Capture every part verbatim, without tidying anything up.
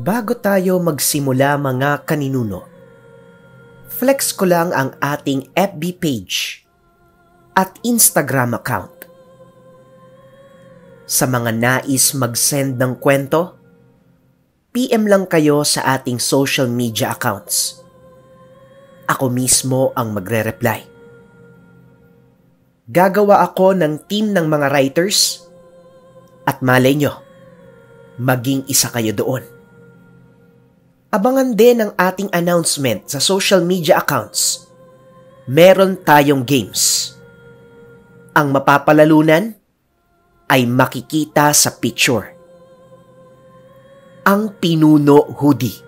Bago tayo magsimula mga kaninuno, flex ko lang ang ating F B page at Instagram account. Sa mga nais mag-send ng kwento, P M lang kayo sa ating social media accounts. Ako mismo ang magre-reply. Gagawa ako ng team ng mga writers at malay nyo, maging isa kayo doon. Abangan din ang ating announcement sa social media accounts. Meron tayong games. Ang mapapalalunan ay makikita sa picture. Ang Pinuno Hoodie.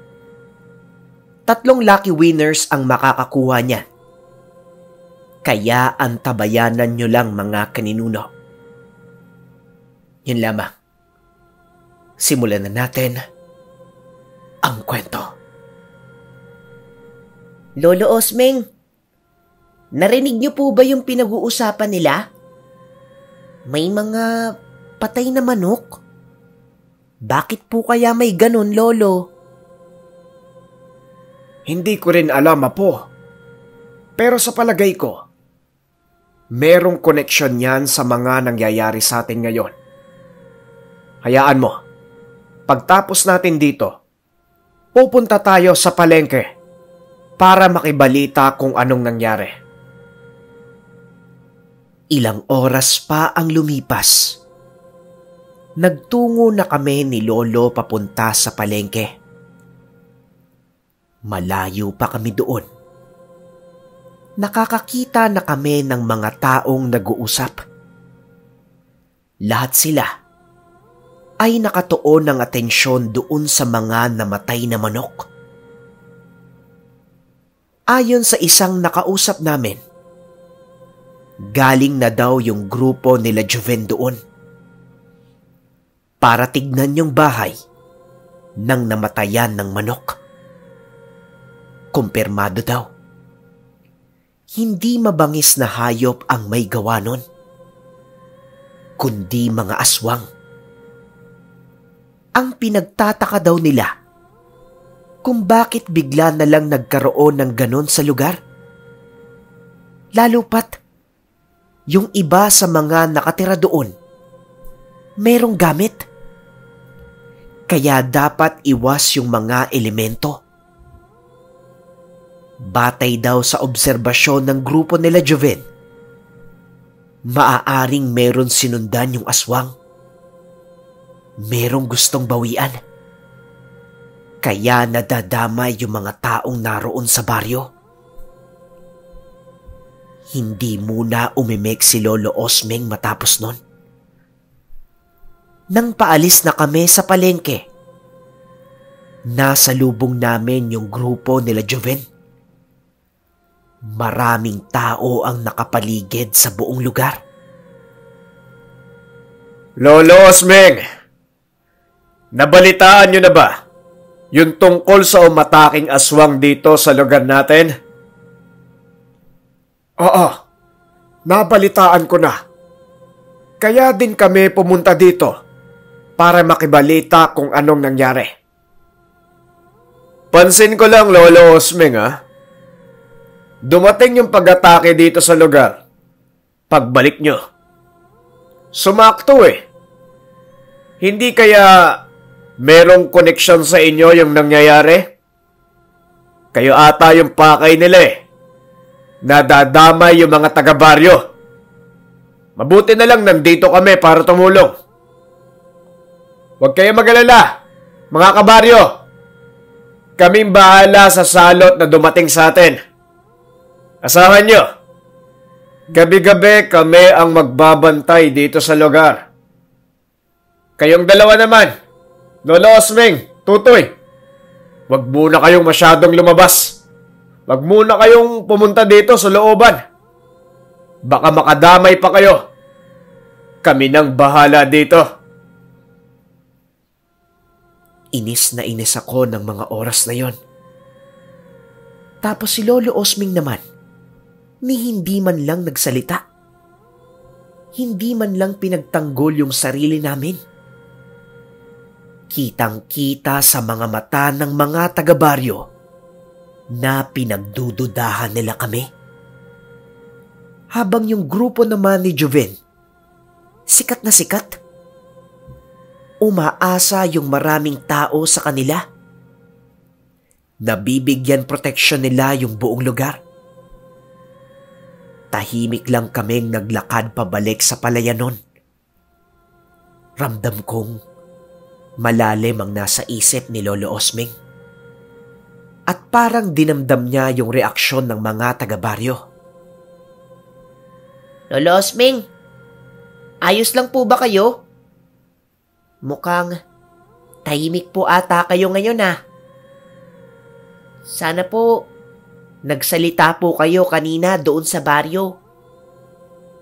Tatlong lucky winners ang makakakuha niya. Kaya antabayanan nyo lang mga kaninuno. Yun lamang. Simulan na natin ang kwento. Lolo Osmeng, narinig niyo po ba yung pinag-uusapan nila? May mga patay na manok? Bakit po kaya may ganun, Lolo? Hindi ko rin alam, Apo. Pero sa palagay ko, merong koneksyon yan sa mga nangyayari sa atin ngayon. Hayaan mo, pagtapos natin dito, pupunta tayo sa palengke para makibalita kung anong nangyari. Ilang oras pa ang lumipas. Nagtungo na kami ni Lolo papunta sa palengke. Malayo pa kami doon. Nakakakita na kami ng mga taong nag-uusap. Lahat sila ay nakatuon ng atensyon doon sa mga namatay na manok. Ayon sa isang nakausap namin, galing na daw yung grupo nila Joven doon para tignan yung bahay ng namatayan ng manok. Kumpirmado daw. Hindi mabangis na hayop ang may gawa nun, kundi mga aswang. Ang pinagtataka daw nila kung bakit bigla na lang nagkaroon ng ganon sa lugar. Lalo pat, yung iba sa mga nakatira doon, merong gamit. Kaya dapat iwas yung mga elemento. Batay daw sa obserbasyon ng grupo nila Joven, maaaring meron sinundan yung aswang. Merong gustong bawian. Kaya nadadamay yung mga taong naroon sa baryo. Hindi muna umimik si Lolo Osmeng matapos nun. Nang paalis na kami sa palengke, nasa lubong namin yung grupo nila Joven. Maraming tao ang nakapaligid sa buong lugar. Lolo Osmeng! Nabalitaan nyo na ba yung tungkol sa umataking aswang dito sa lugar natin? Oo, nabalitaan ko na. Kaya din kami pumunta dito para makibalita kung anong nangyari. Pansin ko lang, Lolo Osmeng, ha? Dumating yung pag-atake dito sa lugar. Pagbalik nyo, sumakto eh. Hindi kaya merong koneksyon sa inyo yung nangyayari? Kayo ata yung pakay nila eh. Nadadamay yung mga taga-baryo. Mabuti na lang nandito kami para tumulong. Huwag kayo mag-alala, mga kabaryo. Kaming bahala sa salot na dumating sa atin. Asahan nyo, gabi-gabi kami ang magbabantay dito sa lugar. Kayong dalawa naman, Lolo Osmeng, Tutoy, wag muna kayong masyadong lumabas. Wag muna kayong pumunta dito sa looban. Baka makadamay pa kayo. Kami nang bahala dito. Inis na inis ako ng mga oras na yon. Tapos si Lolo Osmeng naman, ni hindi man lang nagsalita. Hindi man lang pinagtanggol yung sarili namin. kitang-kita sa mga mata ng mga taga-baryo na pinagdududahan nila kami. Habang yung grupo naman ni Joven, sikat na sikat. Umaasa yung maraming tao sa kanila. Nabibigyan proteksyon nila yung buong lugar. Tahimik lang kaming naglakad pabalik sa palayanon. Ramdam kong malalim ang nasa isip ni Lolo Osmeng. At parang dinamdam niya yung reaksyon ng mga taga-baryo. Lolo Osmeng, ayos lang po ba kayo? Mukhang tahimik po ata kayo ngayon ah. Sana po nagsalita po kayo kanina doon sa baryo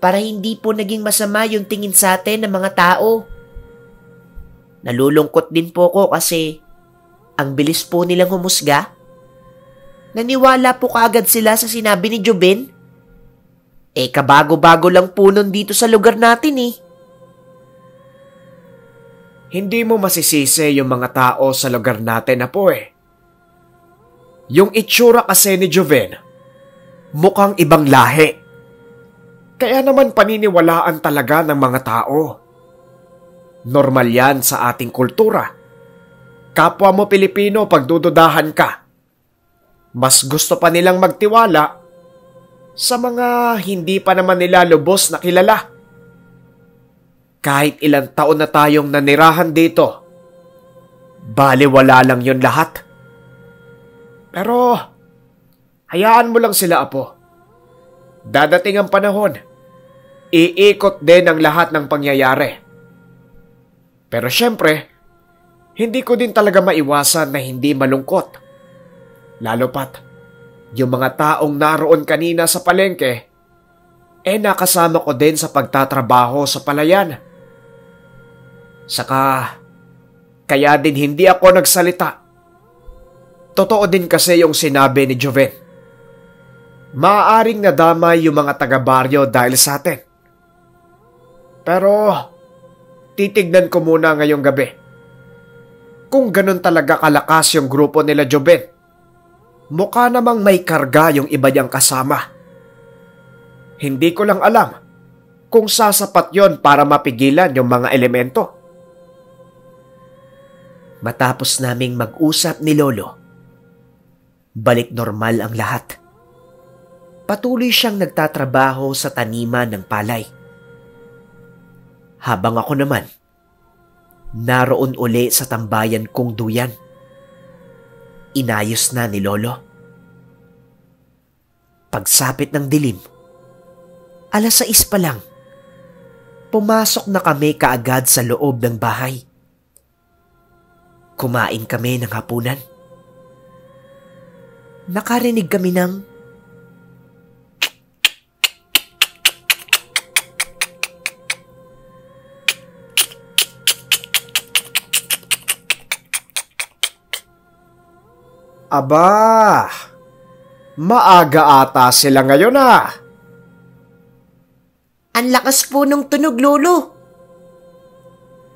para hindi po naging masama yung tingin sa atin ng mga tao. Nalulungkot din po ko kasi ang bilis po nilang humusga. Naniwala po kaagad sila sa sinabi ni Joven. Eh kabago-bago lang po nun dito sa lugar natin eh. Hindi mo masisisi yung mga tao sa lugar natin na po eh. Yung itsura kasi ni Joven, mukhang ibang lahi. Kaya naman paniniwalaan talaga ng mga tao. Normal yan sa ating kultura. Kapwa mo Pilipino pagdududahan ka. Mas gusto pa nilang magtiwala sa mga hindi pa naman nila lubos na kilala. Kahit ilang taon na tayong nanirahan dito, baliwala lang yun lahat. Pero, hayaan mo lang sila, Apo. Dadating ang panahon, iikot din ang lahat ng pangyayari. Pero syempre, hindi ko din talaga maiwasan na hindi malungkot. Lalo pat, yung mga taong naroon kanina sa palengke, eh nakasama ko din sa pagtatrabaho sa palayan. Saka, kaya din hindi ako nagsalita. Totoo din kasi yung sinabi ni Joven. Maaaring nadamay yung mga taga-baryo dahil sa atin. Pero, titignan ko muna ngayong gabi. Kung ganun talaga kalakas yung grupo nila Joven, mukha namang may karga yung iba niyang kasama. Hindi ko lang alam kung sasapat yon para mapigilan yung mga elemento. Matapos naming mag-usap ni Lolo, balik normal ang lahat. Patuloy siyang nagtatrabaho sa taniman ng palay. Habang ako naman, naroon uli sa tambayan kong duyan. Inayos na ni Lolo. Pagsapit ng dilim, alas sais pa lang, pumasok na kami kaagad sa loob ng bahay. Kumain kami ng hapunan. Nakarinig kami ng Aba! Maaga ata sila ngayon ah! Ang lakas po ng tunog, Lolo.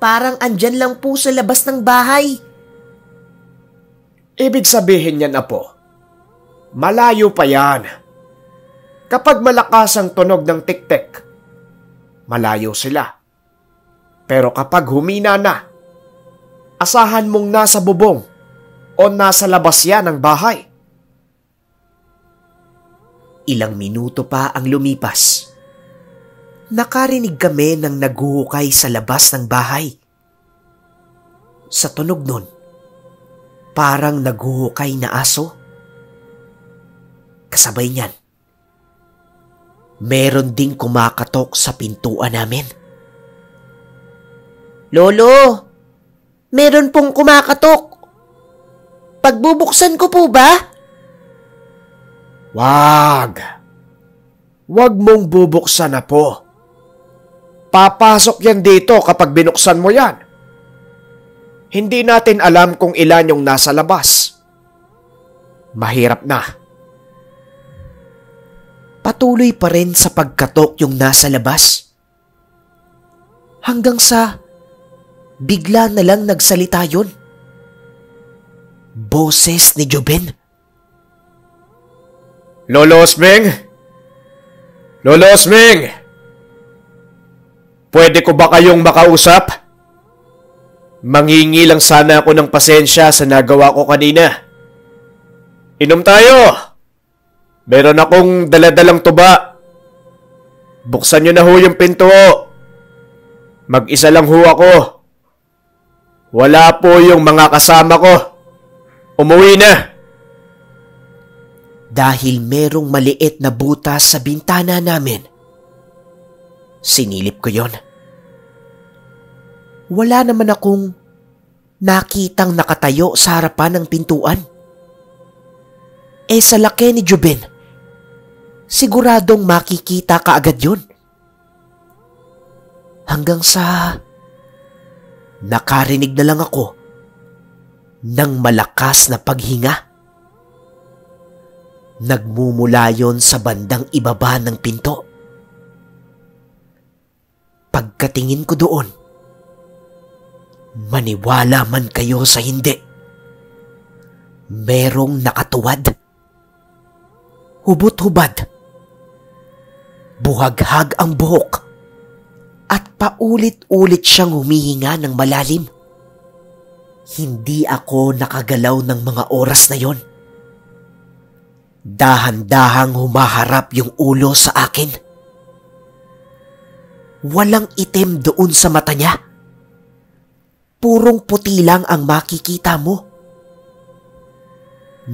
Parang andyan lang po sa labas ng bahay. Ibig sabihin niyan, Apo, malayo pa yan. Kapag malakas ang tunog ng tik-tik, malayo sila. Pero kapag humina na, asahan mong nasa bubong o nasa labas yan ng bahay. Ilang minuto pa ang lumipas. Nakarinig kami ng naghuhukay sa labas ng bahay. Sa tunog nun, parang naghuhukay na aso. Kasabay niyan, meron ding kumakatok sa pintuan namin. Lolo, meron pong kumakatok. Pagbubuksan ko po ba? Wag. Wag mong bubuksan na po. Papasok yan dito kapag binuksan mo yan. Hindi natin alam kung ilan yung nasa labas. Mahirap na. Patuloy pa rin sa pagkatok yung nasa labas. Hanggang sa Bigla na lang nagsalita yun. Boses ni Joven. Lolo Osmeng? Lolo Osmeng? Pwede ko ba kayong makausap? Mangingi lang sana ako ng pasensya sa nagawa ko kanina. Inom tayo! Meron akong daladalang tuba. Buksan nyo na ho yung pinto. Mag-isa lang ho ako. Wala po yung mga kasama ko. Umuwi na! Dahil merong maliit na butas sa bintana namin, sinilip ko yon. Wala naman akong nakitang nakatayo sa harapan ng pintuan. Eh sa laki ni Joven, siguradong makikita ka agad yun. Hanggang sa nakarinig na lang ako ng malakas na paghinga. Nagmumula yon sa bandang ibaba ng pinto. Pagkatingin ko doon, maniwala man kayo sa hindi, merong nakatuwad, hubot-hubad, buhaghag ang buhok, at paulit-ulit siyang humihinga ng malalim. Hindi ako nakagalaw ng mga oras na yon. Dahan-dahang humaharap yung ulo sa akin. Walang itim doon sa mata niya. Purong puti lang ang makikita mo.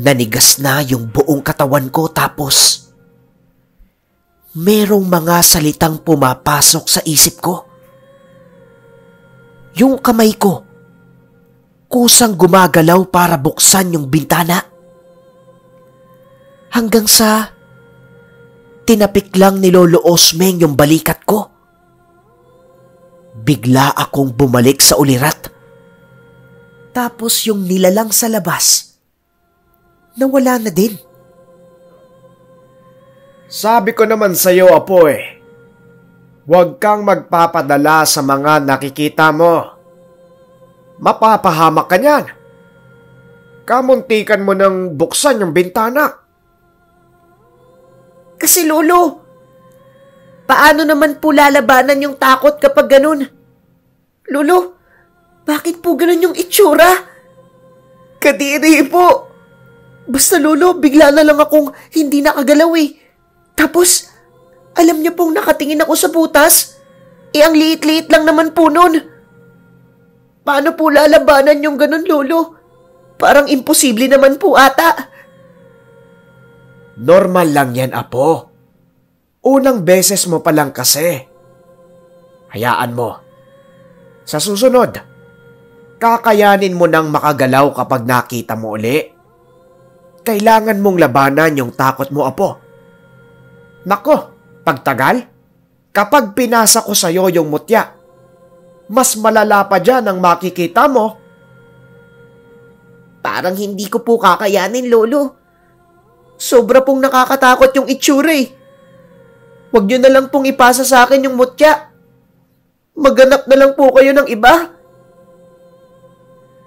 Nanigas na yung buong katawan ko tapos merong mga salitang pumapasok sa isip ko. Yung kamay ko, kusang gumagalaw para buksan yung bintana. Hanggang sa tinapik lang ni Lolo Osmeng yung balikat ko. Bigla akong bumalik sa ulirat. Tapos yung nilalang sa labas, nawala na din. Sabi ko naman sa'yo, Apo eh, huwag kang magpapadala sa mga nakikita mo. Mapapahamak ka niyan. Kamuntikan mo nang buksan yung bintana. Kasi Lolo, paano naman po lalabanan yung takot kapag ganun? Lolo, bakit po ganun yung itsura? Kadiri po. Basta Lolo, bigla na lang akong hindi nakagalaw eh. Tapos, alam niyo pong nakatingin ako sa butas? Eh ang liit-liit lang naman po nun. Paano po lalabanan yung ganun, Lolo? Parang imposible naman po ata. Normal lang yan, Apo. Unang beses mo pa lang kasi. Hayaan mo. Sa susunod, kakayanin mo nang makagalaw kapag nakita mo uli. Kailangan mong labanan yung takot mo, Apo. Nako, pagtagal, kapag pinasa ko sa'yo yung mutya, mas malala pa dyan ang makikita mo. Parang hindi ko po kakayanin, Lolo. Sobra pong nakakatakot yung itsura eh. Huwag nyo na lang pong ipasa sa akin yung mutya. Maghanap na lang po kayo ng iba.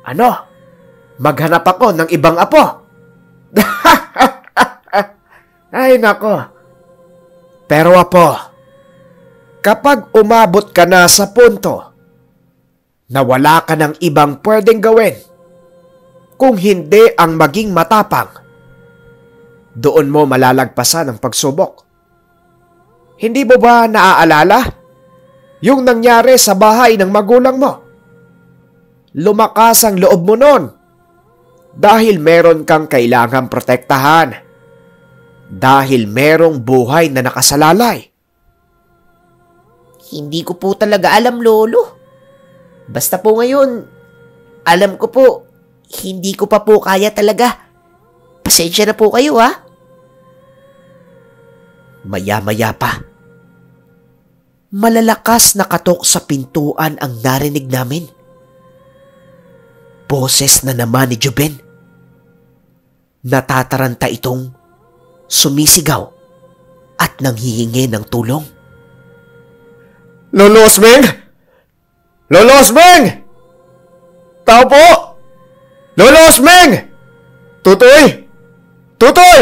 Ano? Maghanap ako ng ibang apo? Ay nako. Pero Apo, kapag umabot ka na sa punto na wala ka ng ibang pwedeng gawin, kung hindi ang maging matapang, doon mo malalagpasan ang pagsubok. Hindi mo ba naaalala yung nangyari sa bahay ng magulang mo? Lumakas ang loob mo noon dahil meron kang kailangang protektahan. Dahil merong buhay na nakasalalay. Hindi ko po talaga alam, Lolo. Basta po ngayon, alam ko po, hindi ko pa po kaya talaga. Pasensya na po kayo, ha? Maya-maya pa, malalakas na katok sa pintuan ang narinig namin. Boses na naman ni Joven. Natataranta itong sumisigaw at nanghihingi ng tulong. Lolo Osmeng! Lolo Osmeng! Tao po! Lolo Osmeng! Tutoy! Tutoy!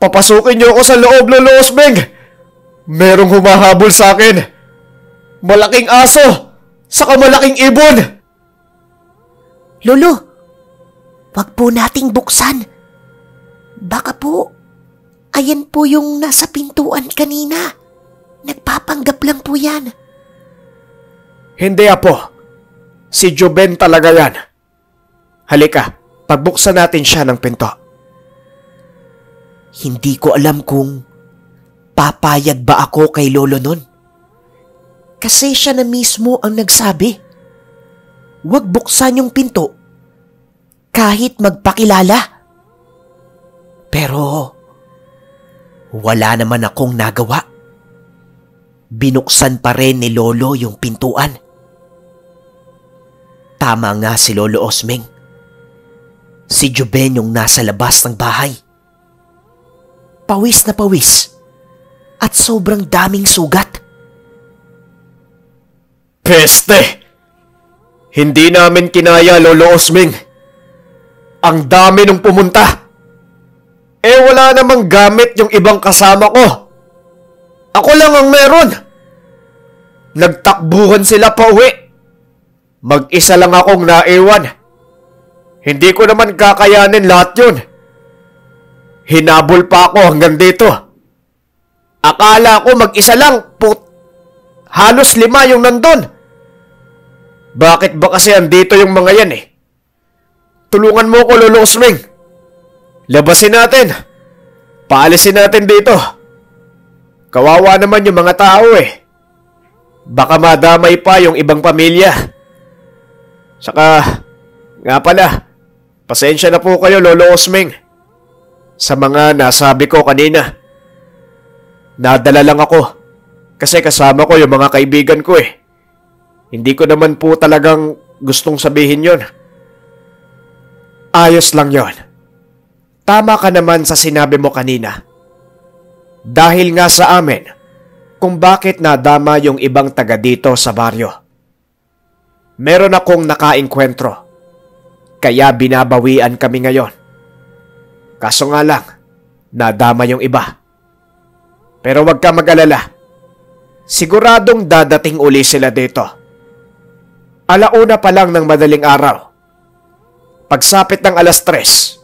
Papasukin niyo ako sa loob, Lolo Osmeng! Merong humahabol sa akin! Malaking aso! Saka malaking ibon! Lolo, wag po nating buksan. Baka po, ayan po yung nasa pintuan kanina. Nagpapanggap lang po yan. Hindi, Apo. Si Joven talaga yan. Halika, pagbuksan natin siya ng pinto. Hindi ko alam kung papayag ba ako kay Lolo nun. Kasi siya na mismo ang nagsabi. Huwag buksan yung pinto kahit magpakilala. Pero wala naman akong nagawa. Binuksan pa rin ni Lolo yung pintuan. Tama nga si Lolo Osmeng. Si Joven yung nasa labas ng bahay. Pawis na pawis at sobrang daming sugat. Peste! Hindi namin kinaya, Lolo Osmeng. Ang dami nung pumunta. Eh wala namang gamit yung ibang kasama ko. Ako lang ang meron. Nagtakbuhan sila pa uwi. Mag-isa lang akong naiwan. Hindi ko naman kakayanin lahat yun. Hinabol pa ako hanggang dito. Akala ko mag-isa lang, put. Halos lima yung nandun. Bakit ba kasi andito yung mga yan eh? Tulungan mo ko, Lolo Osmeng. Labasin natin. Paalisin natin dito. Kawawa naman yung mga tao eh. Baka madamay pa yung ibang pamilya. Saka, nga pala, pasensya na po kayo, Lolo Osmeng, sa mga nasabi ko kanina. Nadala lang ako kasi kasama ko yung mga kaibigan ko eh. Hindi ko naman po talagang gustong sabihin yon. Ayos lang yon. Tama ka naman sa sinabi mo kanina. Dahil nga sa amin kung bakit nadama yung ibang taga dito sa baryo. Meron akong nakainkwentro, kaya binabawian kami ngayon. Kaso nga lang, nadama yung iba. Pero huwag ka mag-alala. Siguradong dadating uli sila dito. Alauna pa lang ng madaling araw. Pagsapit ng alas tres,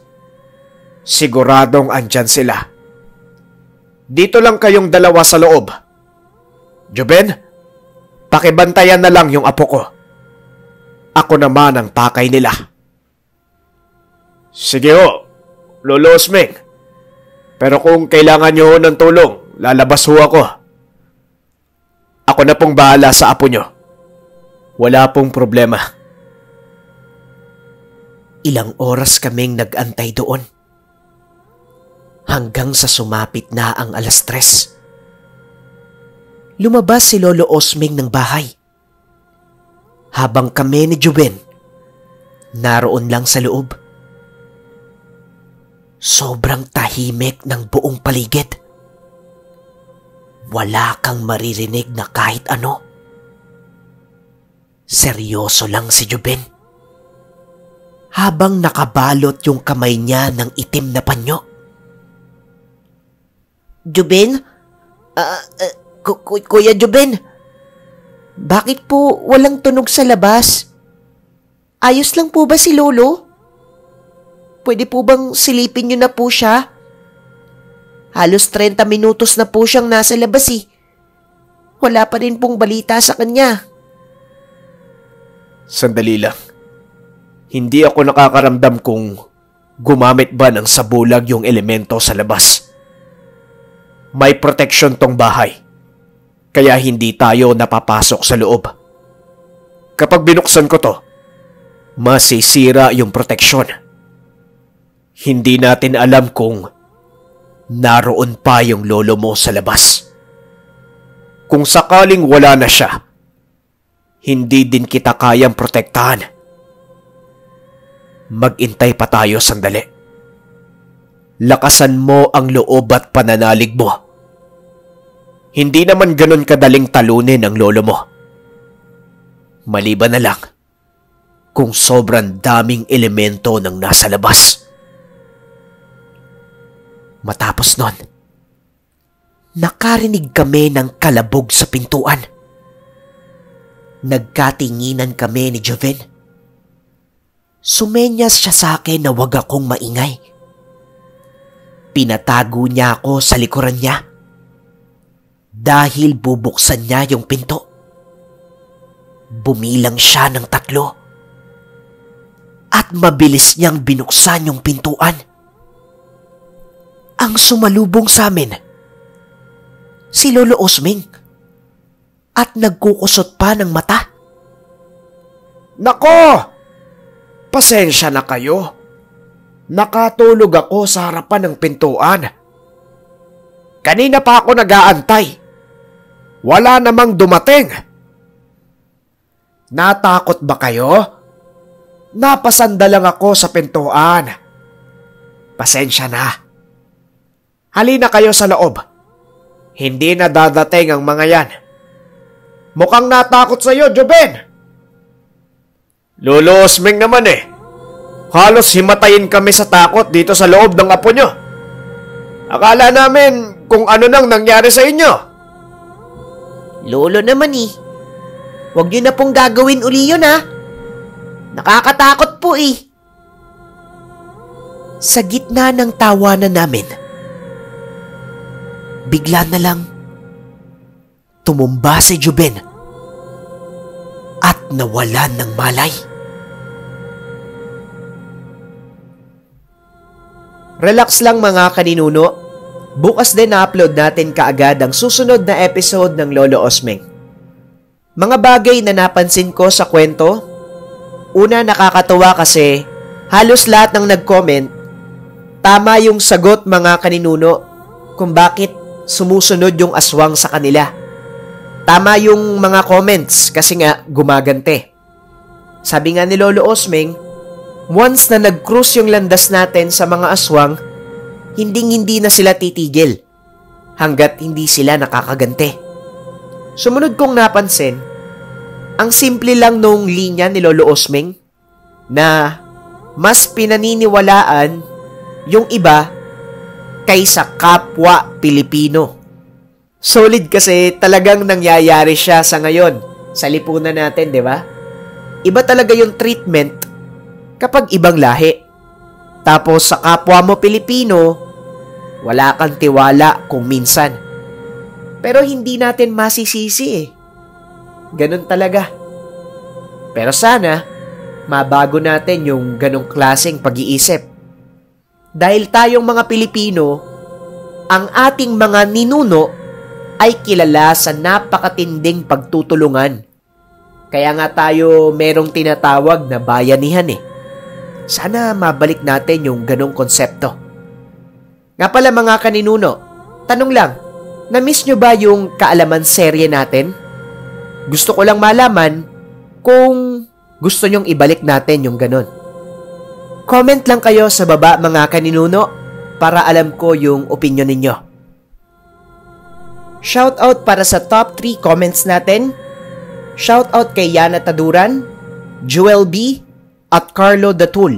siguradong andyan sila. Dito lang kayong dalawa sa loob. Joven, pakibantayan na lang yung apo ko. Ako naman ang pakay nila. Sige ho, Lolo Osmeng. Pero kung kailangan nyo ng tulong, lalabas ho ako. Ako na pong bahala sa apo nyo. Wala pong problema. Ilang oras kaming nag-antay doon. Hanggang sa sumapit na ang alas tres. Lumabas si Lolo Osmeng ng bahay. Habang kami ni Joven, naroon lang sa loob. Sobrang tahimik ng buong paligid. Wala kang maririnig na kahit ano. Seryoso lang si Joven. Habang nakabalot yung kamay niya ng itim na panyo. Joven? Uh, uh, Kuya Joven? Bakit po walang tunog sa labas? Ayos lang po ba si Lolo? Pwede po bang silipin niyo na po siya? Halos thirty minutos na po siyang nasa labas eh. Wala pa rin pong balita sa kanya. Sandali lang. Hindi ako nakakaramdam kung gumamit ba ng sabulag yung elemento sa labas. May protection tong bahay. Kaya hindi tayo napapasok sa loob. Kapag binuksan ko to, masisira yung proteksyon. Hindi natin alam kung naroon pa yung lolo mo sa labas. Kung sakaling wala na siya, hindi din kita kayang protektahan. Mag-intay pa tayo sandali. Lakasan mo ang loob at pananalig mo. Hindi naman ganun kadaling talunin ang lolo mo. Maliban na lang kung sobrang daming elemento ng nasa labas. Matapos nun, nakarinig kami ng kalabog sa pintuan. Nagkatinginan kami ni Joven. Sumenyas siya sa akin na wag akong maingay. Pinatago niya ako sa likuran niya dahil bubuksan niya yung pinto. Bumilang siya ng tatlo at mabilis niyang binuksan yung pintuan. Ang sumalubong sa amin, si Lolo Osmeng, at nagkukusot pa ng mata. Nako! Pasensya na kayo. Nakatulog ako sa harapan ng pintuan. Kanina pa ako nag-aantay. Wala namang dumating. Natakot ba kayo? Napasanda lang ako sa pintuan. Pasensya na. Halina kayo sa loob. Hindi na dadating ang mga yan. Mukhang natakot sa iyo, Joven. Lolo Osmeng naman eh. Halos himatayin kami sa takot dito sa loob ng apo nyo. Akala namin kung ano nang nangyari sa inyo. Lolo naman eh. Huwag nyo na pong gagawin uli yun ha. Nakakatakot po eh. Sa gitna ng tawanan namin, bigla na lang tumumba si Joven at nawalan ng malay. Relax lang mga kaninuno. Bukas din na-upload natin kaagad ang susunod na episode ng Lolo Osmeng. Mga bagay na napansin ko sa kwento. Una, nakakatawa kasi halos lahat ng nag-comment, tama yung sagot mga kaninuno kung bakit sumusunod yung aswang sa kanila. Tama yung mga comments kasi nga gumagante. Sabi nga ni Lolo Osmeng, once na nag-cruise yung landas natin sa mga aswang, hinding-hindi na sila titigil hanggat hindi sila nakakagante. Sumunod kong napansin, ang simple lang nung linya ni Lolo Osmeng na mas pinaniniwalaan yung iba kaysa kapwa Pilipino. Solid kasi talagang nangyayari siya sa ngayon sa lipunan natin, di ba? Iba talaga yung treatment kapag ibang lahi. Tapos sa kapwa mo Pilipino, wala kang tiwala kung minsan. Pero hindi natin masisisi eh. Ganun talaga. Pero sana, mabago natin yung ganong klaseng pag-iisip. Dahil tayong mga Pilipino, ang ating mga ninuno ay kilala sa napakatinding pagtutulungan. Kaya nga tayo merong tinatawag na bayanihan eh. Sana mabalik natin yung ganong konsepto. Nga pala mga kaninuno, tanong lang, na-miss nyo ba yung kaalaman serye natin? Gusto ko lang malaman kung gusto nyong ibalik natin yung ganun. Comment lang kayo sa baba mga kaninuno para alam ko yung opinion ninyo. Shoutout para sa top three comments natin. Shoutout kay Yana Taduran, Jewel B. at Carlo Datul.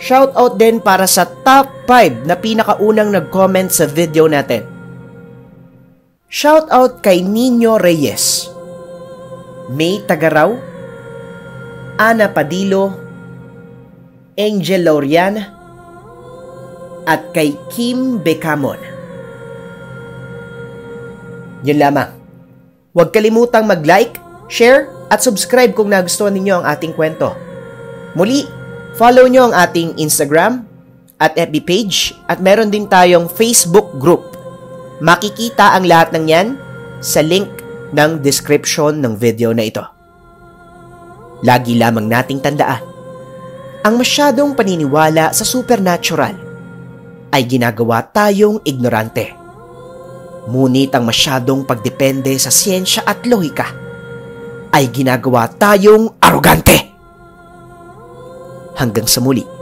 Shoutout din para sa top five na pinakaunang nag-comment sa video natin. Shoutout kay Nino Reyes, May Tagaraw, Ana Padilla, Angel Lorian, at kay Kim Becamon. Yun lamang. Huwag kalimutang mag-like, share, at subscribe kung nagustuhan ninyo ang ating kwento. Muli, follow nyo ang ating Instagram at F B page at meron din tayong Facebook group. Makikita ang lahat ng yan sa link ng description ng video na ito. Lagi lamang nating tandaan, ang masyadong paniniwala sa supernatural ay ginagawa tayong ignorante. Ngunit ang masyadong pagdepende sa siyensya at lohika ay ginagawa tayong arrogante. Hanggang sa muli.